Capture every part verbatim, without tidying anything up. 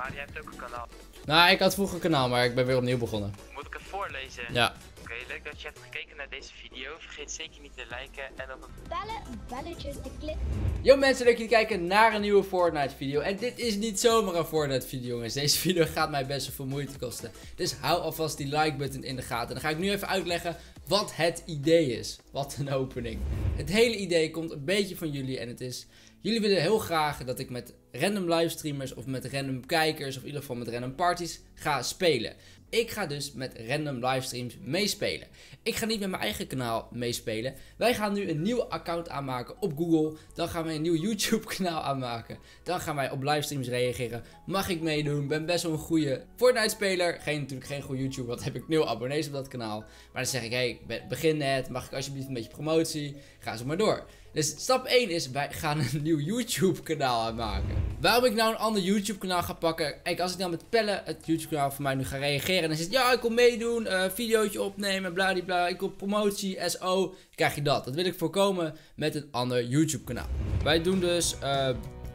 Maar jij hebt ook een kanaal. Nou, ik had vroeger een kanaal, maar ik ben weer opnieuw begonnen. Moet ik het voorlezen? Ja. Oké, okay, leuk dat je hebt gekeken naar deze video. Vergeet zeker niet te liken en op het bellen, belletje te klikken. Yo mensen, leuk jullie kijken naar een nieuwe Fortnite video. En dit is niet zomaar een Fortnite video, jongens. Deze video gaat mij best wel veel moeite kosten. Dus hou alvast die like button in de gaten. En dan ga ik nu even uitleggen wat het idee is. Wat een opening. Het hele idee komt een beetje van jullie en het is... Jullie willen heel graag dat ik met random livestreamers of met random kijkers of in ieder geval met random parties ga spelen. Ik ga dus met random livestreams meespelen. Ik ga niet met mijn eigen kanaal meespelen. Wij gaan nu een nieuw account aanmaken op Google. Dan gaan we een nieuw YouTube kanaal aanmaken. Dan gaan wij op livestreams reageren. Mag ik meedoen? Ben best wel een goede Fortnite speler. Geen, natuurlijk geen goede YouTuber, want heb ik nul abonnees op dat kanaal. Maar dan zeg ik, hé, hey, begin net. Mag ik alsjeblieft een beetje promotie? Ga zo maar door. Dus stap één is, wij gaan een nieuw YouTube kanaal aanmaken. Waarom ik nou een ander YouTube kanaal ga pakken? Kijk, als ik nou met Pelle het YouTube kanaal van mij nu ga reageren. En dan zit, ja, ik kom meedoen, uh, videootje opnemen, bladibla. Ik kom promotie, S O. Krijg je dat. Dat wil ik voorkomen met een ander YouTube kanaal. Wij doen dus uh,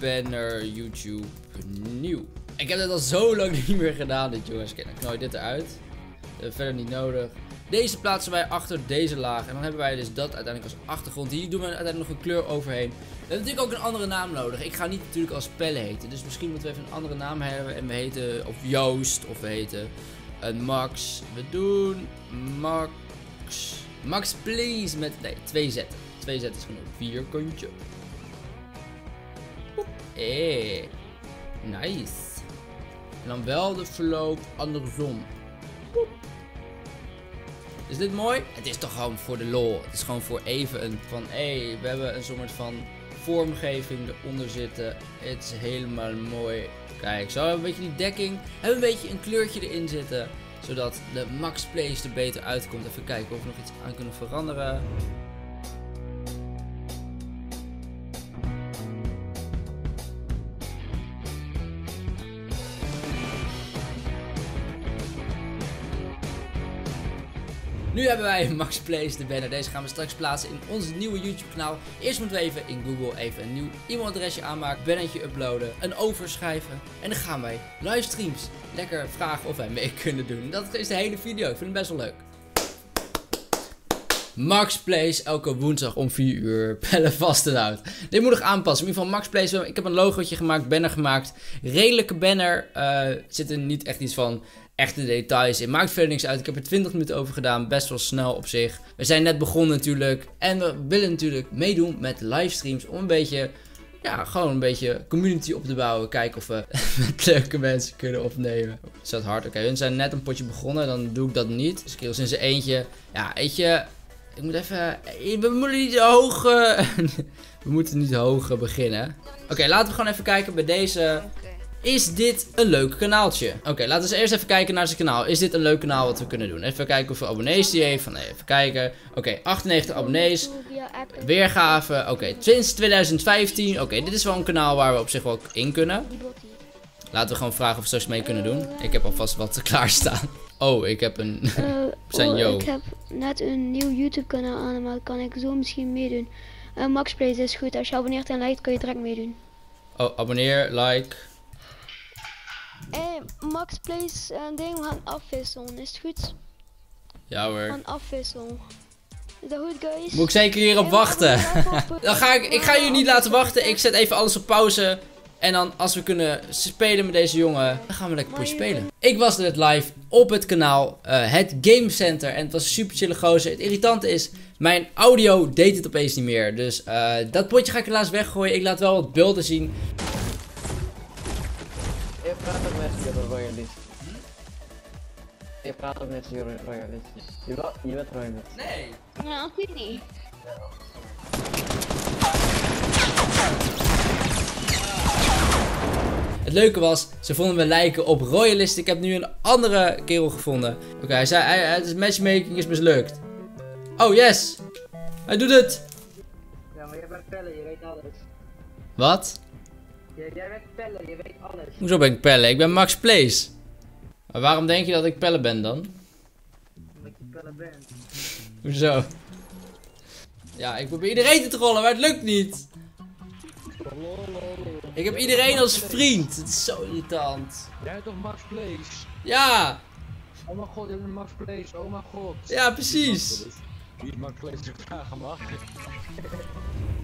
banner YouTube nieuw. Ik heb dat al zo lang niet meer gedaan, dit jongens. Kijk, dan knooi dit eruit. Uh, verder niet nodig. Deze plaatsen wij achter deze laag. En dan hebben wij dus dat uiteindelijk als achtergrond. Hier doen we uiteindelijk nog een kleur overheen. We hebben natuurlijk ook een andere naam nodig. Ik ga niet natuurlijk als Pelle heten. Dus misschien moeten we even een andere naam hebben. En we heten of Joost. Of we heten een Max. We doen Max. Max please met... Nee, twee zetten. Twee zetten is gewoon een vierkantje. Hey. Nice. En dan wel de verloop andersom. Boop. Is dit mooi? Het is toch gewoon voor de lol. Het is gewoon voor even een van, hé, hey, we hebben een soort van vormgeving eronder zitten. Het is helemaal mooi. Kijk, zo hebben we een beetje die dekking. Hebben we een beetje een kleurtje erin zitten. Zodat de Max Plays er beter uitkomt. Even kijken of we nog iets aan kunnen veranderen. Nu hebben wij Max Plays, de banner. Deze gaan we straks plaatsen in ons nieuwe YouTube kanaal. Eerst moeten we even in Google even een nieuw e-mailadresje aanmaken. Bannertje uploaden. Een overschrijven. En dan gaan wij livestreams. Lekker vragen of wij mee kunnen doen. Dat is de hele video. Ik vind het best wel leuk. Max Plays elke woensdag om vier uur. Pellen vast en oud. Dit moet nog aanpassen. In ieder geval Max Plays. Ik heb een logootje gemaakt. Banner gemaakt. Redelijke banner. Uh, zit er niet echt iets van... Echte details in. Maakt verder niks uit. Ik heb er twintig minuten over gedaan. Best wel snel op zich. We zijn net begonnen natuurlijk. En we willen natuurlijk meedoen met livestreams. Om een beetje, ja, gewoon een beetje community op te bouwen. Kijken of we met leuke mensen kunnen opnemen. Is dat hard? Oké, okay, hun zijn net een potje begonnen. Dan doe ik dat niet. Dus Skills in zijn eentje. Ja, eentje. Ik moet even... We moeten niet hoog... we moeten niet hoog beginnen. Oké, okay, laten we gewoon even kijken bij deze... Is dit een leuk kanaaltje? Oké, okay, laten we eerst even kijken naar zijn kanaal. Is dit een leuk kanaal wat we kunnen doen? Even kijken hoeveel abonnees die heeft. Nee, even kijken. Oké, okay, achtennegentig abonnees. Weergave. Oké, okay, sinds twintig vijftien. Oké, okay, dit is wel een kanaal waar we op zich wel in kunnen. Laten we gewoon vragen of we straks mee kunnen doen. Ik heb alvast wat klaarstaan. Oh, ik heb een... Uh, zijn yo. Oh, ik heb net een nieuw YouTube kanaal aan, maar kan ik zo misschien meedoen. Uh, Max Plays is goed. Als je abonneert en liked, kan je direct meedoen. Oh, abonneer, like... Hey, Max Plays een ding, we gaan afwisselen, is het goed? Ja hoor. We gaan afwisselen. Is dat goed, guys? Moet ik zeker hierop wachten? Dan ga ik, ik ga jullie niet laten wachten, ik zet even alles op pauze. En dan als we kunnen spelen met deze jongen, dan gaan we lekker push spelen. Ik was net live op het kanaal, uh, het Game Center. En het was super chille gozer. Het irritante is, mijn audio deed het opeens niet meer. Dus uh, dat potje ga ik helaas weggooien. Ik laat wel wat beelden zien. Je praat ook met je royalist. Je praat ook met je royalist. Je bent royalist. Nee! Nou, ik weet niet. Het leuke was, ze vonden me lijken op royalist. Ik heb nu een andere kerel gevonden. Oké, okay, hij zei, hij, het is matchmaking is mislukt. Oh, yes! Hij doet het! Ja, maar jij bent Pelle, je weet alles. Wat? Jij bent Pelle, je weet alles. Hoezo ben ik Pelle? Ik ben Max Plays. Maar waarom denk je dat ik Pelle ben dan? Omdat je Pelle bent. Hoezo? Ja, ik probeer iedereen te trollen, maar het lukt niet. Ik heb iedereen als vriend. Het is zo irritant. Jij hebt toch Max Place? Ja! Oh mijn god, je hebt een Max Place, oh mijn god. Ja, precies. Wie Max Place vragen mag.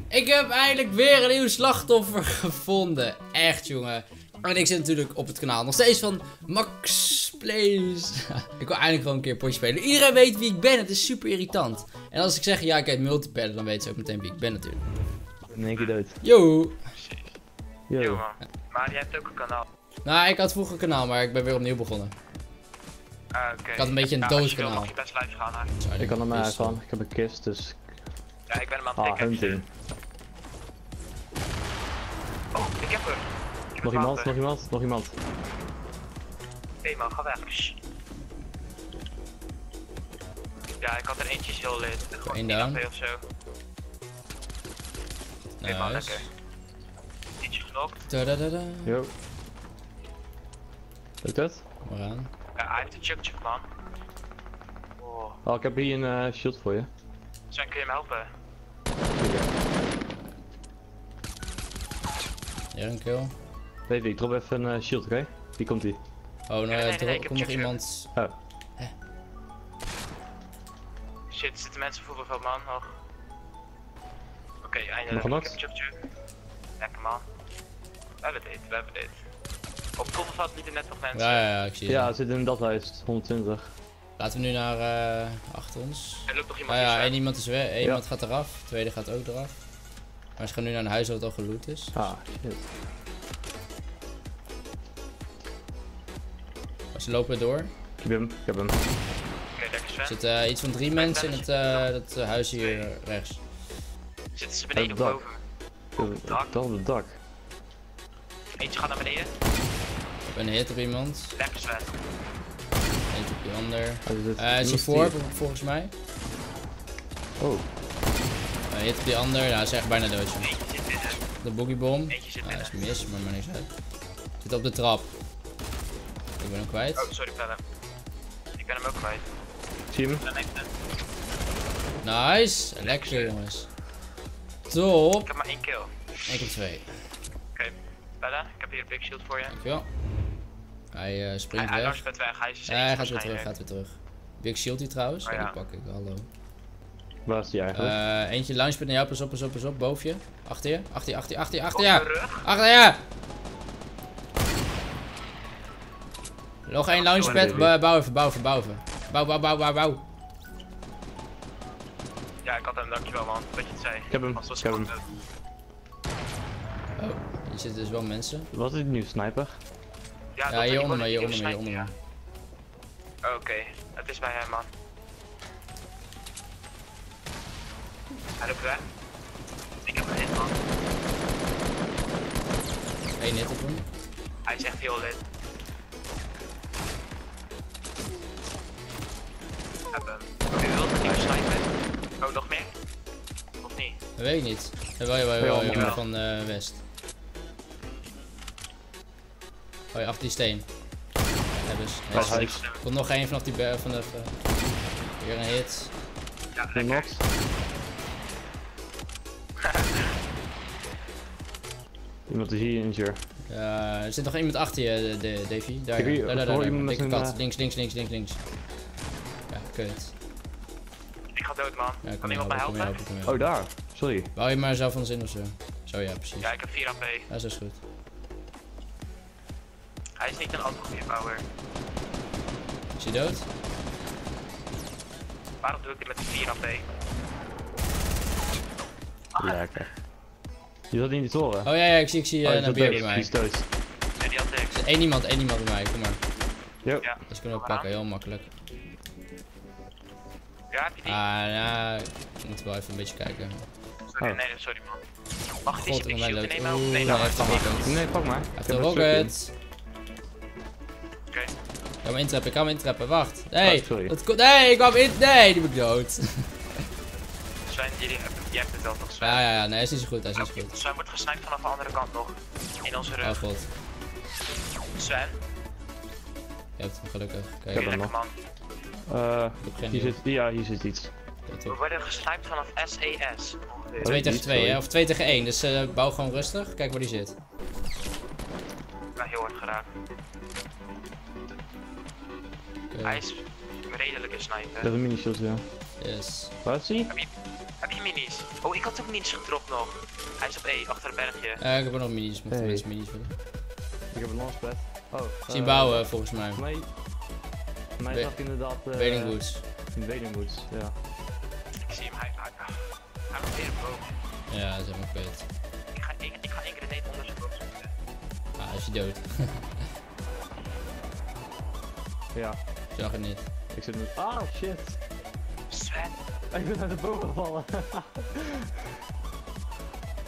Ik heb eigenlijk weer een nieuw slachtoffer gevonden. Echt, jongen. En ik zit natuurlijk op het kanaal nog steeds van Max Plays. Ik wil eindelijk gewoon een keer potje spelen. Iedereen weet wie ik ben, het is super irritant. En als ik zeg, ja, ik heet Multipelle, dan weten ze ook meteen wie ik ben natuurlijk. Nee, ik dood. Yo. Yo. Yo, man. Maar jij hebt ook een kanaal. Nou, ik had vroeger een kanaal, maar ik ben weer opnieuw begonnen. Uh, okay. Ik had een beetje een ja, doodkanaal. Mag je best live gaan, sorry, ik kan er maar uit van. Ik heb een kist, dus... Ja, ik ben hem aan het hunten. Oh, ik heb hem. Nog iemand, nog iemand, nog iemand. Hé man, ga weg. Ja, ik had er eentje heel lid. Gewoon één A P of zo. Hé man, lekker. Eentje genokt. Da-da-da-da. Yo. Lukt dat? Kom maar aan. Ja, hij heeft een chuck-chuck man. Oh. Oh, ik heb hier een uh, shield voor je. Zijn, kun je me helpen? Ja, een kill. Weet ik, drop even een uh, shield, oké? Okay? Die komt ie. Oh, nou nee, nee, nee, nee, komt nog iemand. Oh. Huh. Shit, er zitten mensen vroeger van man. Oké, okay, eindelijk. Nog een chuck chuck. Lekker man. We hebben dit, we hebben dit. Op Kofferveld niet er net nog mensen. Ja, ja, ja, ik zie het. Ja, het zit in dat huis, honderdtwintig. Laten we nu naar uh, achter ons. Er loopt nog iemand. Ah, ja, één iemand is weg, één ja. iemand gaat eraf, de tweede gaat ook eraf. Maar ze gaan nu naar een huis wat al geloot is. Ah, shit. Ze lopen door. Ik heb hem, ik heb hem. Oké, okay, lekker Sven. Er zitten uh, iets van drie mensen in het uh, dat, uh, huis hier uh, rechts. Zitten ze beneden of boven? Op het dak. Op het dak. Eentje gaat naar beneden. Ik heb een hit op iemand. Lekker Sven. Eentje op die ander. Hij is voor volgens mij. Oh. Een hit op die ander, nou hij is echt bijna dood. Eentje zit binnen. De boogiebom. Eentje zit binnen. Ah, is mis, maar maar niks uit. Zit op de trap. Ik ben hem kwijt. Oh, sorry Pelle. Ik ben hem ook kwijt. Zie je hem? Nice! Lekker jongens. Top! Ik heb maar één kill. Ik heb twee. Oké, Pelle, ik heb hier een big shield voor je. Dankjewel. Hij uh, springt hij, weg. Hij weg. Hij is ja, hij gaat weer terug, gaat weer terug. Big shield hier trouwens. Oh, ja. Die pak ik, hallo. Waar is die eigenlijk? Uh, eentje launchpad naar jou, pas op, pas op, pas op. Boven je. Achter je. Achter je, achter je, achter je, achter je. Achter je! Achter je. Nog één launchpad, bouw even, bouw even, bouw even. Bouw, bouw, bouw, bouw, bouw. Ja, ik had hem, dankjewel man, wat je het zei. Ik heb hem, ik heb hem. Oh, hier zitten dus wel mensen. Wat is het nu, sniper? Ja, ja hier onder me, hier onder me, hier onder me. Oké, okay. Het is bij hem man. Hij loopt weg. Ik heb een hit man. Eén hit op hem. Hij is echt heel lit. Hebben. Oké, wil je een sniper? Oh, nog meer? Of niet? Dat weet ik niet. Wel, jawel, jawel, jawel, van uh, West. Oh ja, af die steen. Ja, dus. Er komt nog één vanaf die berg van de... Weer een hit. Ja, lekker. Iemand is hier injured. Ja, er zit nog iemand achter je, Davy. Daar, daar, daar, daar, daar. Dikke kat. Links, links, links, links, links. Kut. Ik ga dood man, ja, kan iemand mij helpen? helpen, helpen, helpen. Oh daar, sorry. Bouw je maar zelf van de zin ofzo. Zo ja, precies. Ja, ik heb vier A P. Dat is goed. Hij is niet een anti-bouwer. Is hij dood? Waarom doe ik dit met vier A P? Lekker. Je zat niet in die toren. Oh ja, ja ik zie, ik zie uh, oh, een beer bij mij. Die dood. Nee, die had ik. Dus één iemand, één iemand bij mij, kom maar. Yep. Ja. Dus kunnen we pakken, heel makkelijk. Ja, ah, nou, ik moet wel even een beetje kijken. Sorry, oh. nee, sorry man. Mag ik deze big shield nemen? Oeh, nee, nou, hij heeft een Nee, pak maar. Hij heeft een rocket. Oké. Okay. Ik kan hem intrappen, ik kan hem intrappen, wacht. Nee, oh, dat nee, ik kwam in. Nee, die ben ik dood. Sven, jullie hebt het wel toch, Sven? Ja, ja, ja, nee, hij is niet zo goed, hij is niet zo goed. Sven wordt gesniped vanaf de andere kant nog. In onze rug. Oh god. Sven. Je hebt hem gelukkig. Kijk, ik heb hem nog. Uh, hier zit, ja, hier zit iets. We worden gesniped vanaf S E S. twee tegen twee, hè? Of twee tegen één, dus uh, bouw gewoon rustig. Kijk waar die zit. heel hard geraakt. Okay. Hij is een redelijke sniper. Dat is mini shield, ja. Yes. Waar is hij? Heb je, heb je minis? Oh, ik had ook minis gedropt nog. Hij is op E, achter een bergje. Ja, ik heb ook nog minis, maar hey. minis willen. Ik heb een launchpad. Oh. Zien uh, bouwen, volgens mij. Mij, mij zag ik inderdaad... Uh, Wading Woods. Wading Woods, ja. Ik zie hem, hij Hij moet weer omhoog. Ja, dat is helemaal vet. Ik ga, ik, ik ga één grenade onder zijn boven zetten. Ah, is je dood. Ja. Ik zag het niet. Ik zit nu... Ah, shit. Sven. Ik ben naar de boven gevallen.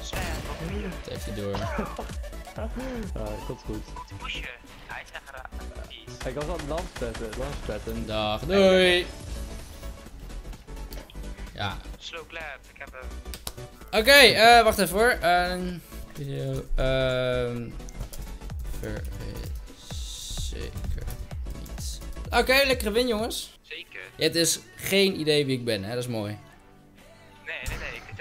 Sven, wat doe je? Het heeft je door. Ah, komt goed. Wat moest je? Hij is echt raar. Ik was aan het landspetten, landspetten. Dag, doei! Ja. Slow clap, ik heb hem. Oké, okay, uh, wacht even hoor. Uh, video. Um, zeker niet. Oké, okay, lekkere win, jongens. Zeker. Je hebt dus geen idee wie ik ben, hè? Dat is mooi. Nee, nee, nee. Ik, het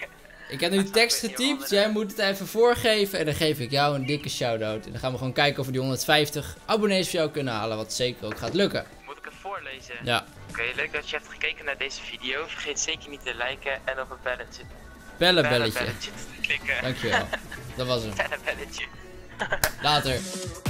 echt... ik heb nu tekst getypt. Jij moet het even voorgeven. En dan geef ik jou een dikke shout-out. En dan gaan we gewoon kijken of we die honderdvijftig abonnees voor jou kunnen halen. Wat zeker ook gaat lukken. Moet ik het voorlezen? Ja. Oké, okay, leuk dat je hebt gekeken naar deze video. Vergeet zeker niet te liken en op een belletje. Pelle belletje. Belletje te klikken. Dankjewel. Dat was hem. Pelle belletje. Later.